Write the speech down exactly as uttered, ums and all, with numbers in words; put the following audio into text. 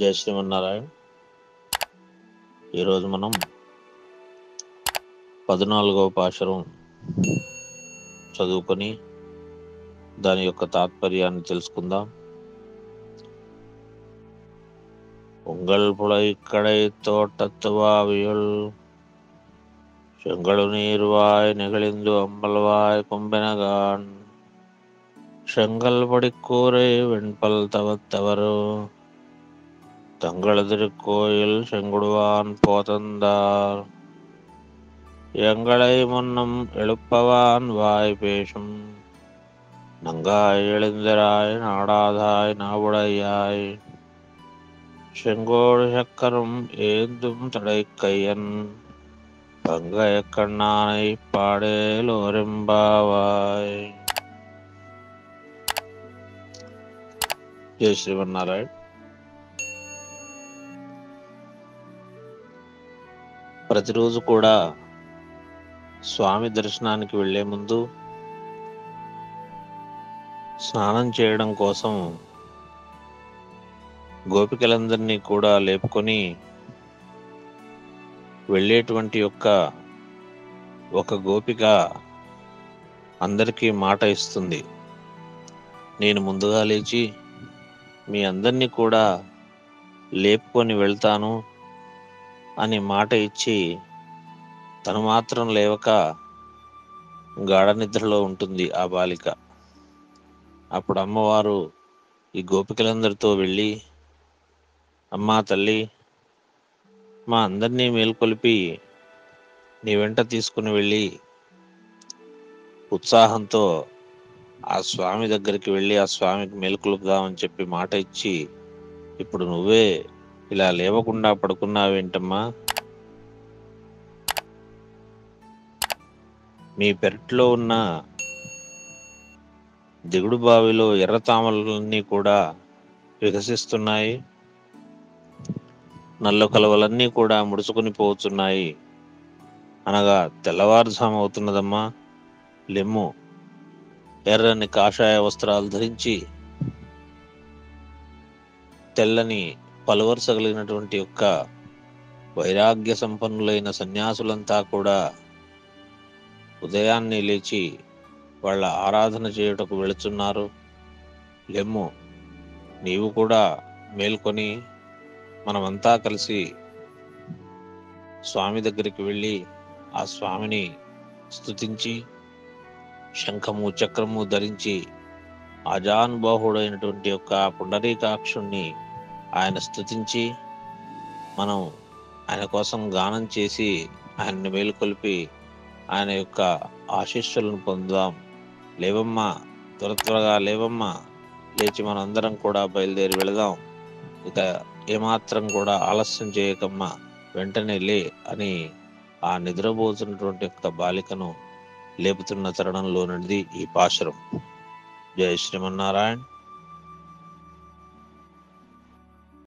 జై శ్రీమన్నారాయణ. ఈరోజు మనం పద్నాలుగవ పాశరం చదువుకొని దాని యొక్క తాత్పర్యాన్ని తెలుసుకుందాం. పొంగల్ పుళై కడై తోటత్తువావియుల్ செங்கழு நீர்வாய் நெகிழிந்து அம்பல்வாய் கொம்பெனகான் செங்கல் படிக்கூரை வெண்பல் தவத்தவரோ தங்களது திருக்கோயில் செங்குடுவான் போதந்தார் எங்களை முன்னும் எழுப்பவான் வாய் பேசும் நங்காய் எழுந்தராய் நாடாதாய் நாவுடையாய் செங்கோடு சக்கரும் ஏந்தும் தடை கையன் பங்கய கண்ணானை பாடேல் ஒரும்பாவாய். ஜெய் శ్రీమన్నారాయణ. ప్రతిరోజు కూడా స్వామి దర్శనానికి వెళ్ళే ముందు స్నానం చేయడం కోసం గోపికలందరినీ కూడా లేపుకొని వెళ్ళేటువంటి యొక్క ఒక గోపిక అందరికీ మాట ఇస్తుంది, నేను ముందుగా లేచి మీ అందరినీ కూడా లేపుకొని వెళ్తాను అని మాట ఇచ్చి తను మాత్రం లేవక గాఢ నిద్రలో ఉంటుంది ఆ బాలిక. అప్పుడు అమ్మవారు ఈ గోపికలందరితో వెళ్ళి, అమ్మా తల్లి, మా అందరినీ మేల్కొలిపి నీ వెంట తీసుకుని వెళ్ళి ఉత్సాహంతో ఆ స్వామి దగ్గరికి వెళ్ళి ఆ స్వామికి మేల్కొలుపుదామని చెప్పి మాట ఇచ్చి, ఇప్పుడు నువ్వే ఇలా లేవకుండా పడుకున్నావేంటమ్మా? మీ పెరట్లో ఉన్న దిగుడు బావిలో ఎర్ర తామలన్నీ కూడా వికసిస్తున్నాయి, నల్ల కలవలన్నీ కూడా ముడుచుకుని పోతున్నాయి, అనగా తెల్లవారుజాము అవుతున్నదమ్మా. లెమ్ము, ఎర్రని కాషాయ వస్త్రాలు ధరించి తెల్లని పలువరుస కలిగినటువంటి యొక్క వైరాగ్య సంపన్నులైన సన్యాసులంతా కూడా ఉదయాన్నే లేచి వాళ్ళ ఆరాధన చేయుటకు వెళుతున్నారు. లెమ్ము, నీవు కూడా మేల్కొని మనమంతా కలిసి స్వామి దగ్గరికి వెళ్ళి ఆ స్వామిని స్తుతించి శంఖము చక్రము ధరించి ఆజానుబాహుడైనటువంటి యొక్క పుండరీకాక్షుణ్ణి ఆయన స్తుతించి మనం ఆయన కోసం గానం చేసి ఆయన్ని మేలుకొల్పి ఆయన యొక్క ఆశీస్సులను పొందుదాం. లేవమ్మా, త్వర త్వరగా లేవమ్మా, లేచి మనందరం కూడా బయలుదేరి వెళదాం, ఇక ఏమాత్రం కూడా ఆలస్యం చేయకమ్మా, వెంటనే లే అని ఆ నిద్రపోతున్నటువంటి యొక్క బాలికను లేపుతున్న తరుణంలో నుండి ఈ పాశరం. జయ శ్రీమన్నారాయణ.